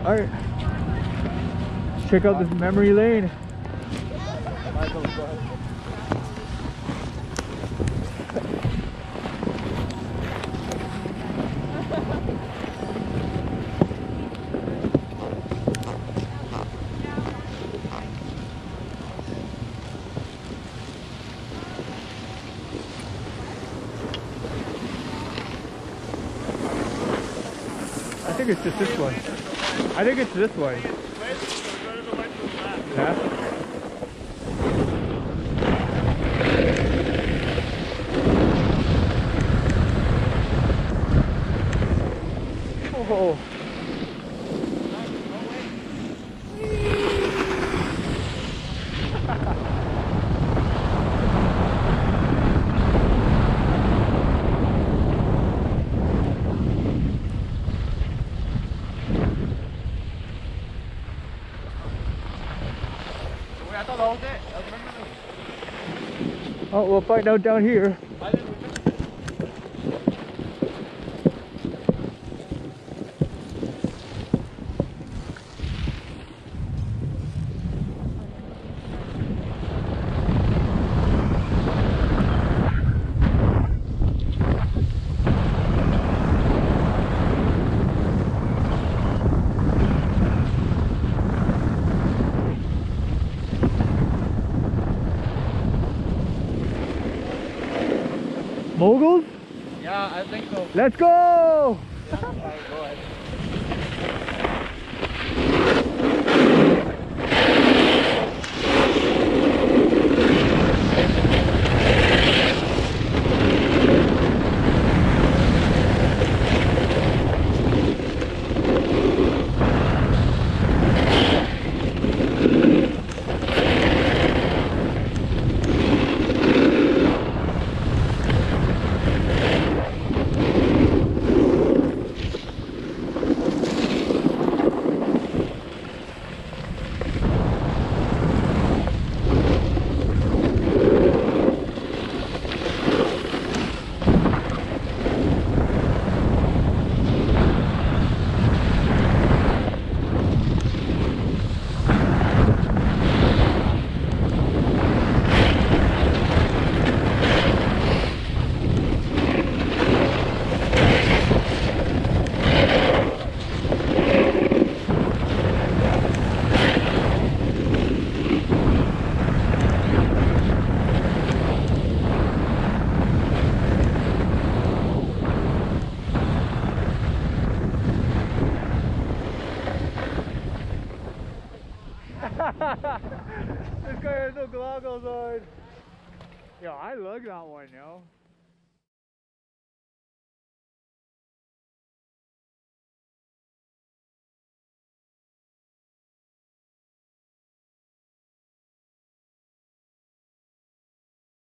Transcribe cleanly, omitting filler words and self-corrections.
All right, let's check out this memory lane. I think it's just this one. I think it's this one. Yeah. Oh. I thought the whole day. Oh, we'll find out down here. Moguls? Yeah, I think so. Let's go! Yeah, all right, go ahead. This guy has no goggles on. Yo, I love that one, yo.